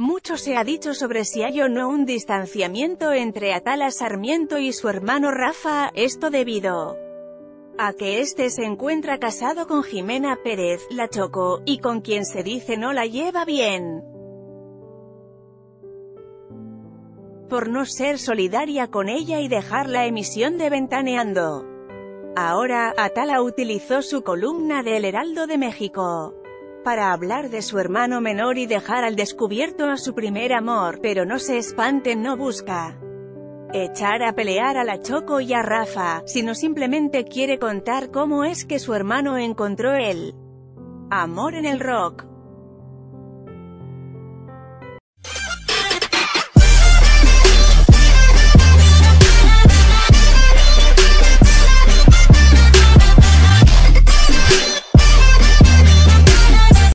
Mucho se ha dicho sobre si hay o no un distanciamiento entre Atala Sarmiento y su hermano Rafa, esto debido a que este se encuentra casado con Jimena Pérez, La Choco, y con quien se dice no la lleva bien, por no ser solidaria con ella y dejar la emisión de Ventaneando. Ahora, Atala utilizó su columna del Heraldo de México para hablar de su hermano menor y dejar al descubierto a su primer amor, pero no se espanten, no busca echar a pelear a La Choco y a Rafa, sino simplemente quiere contar cómo es que su hermano encontró el amor en el rock.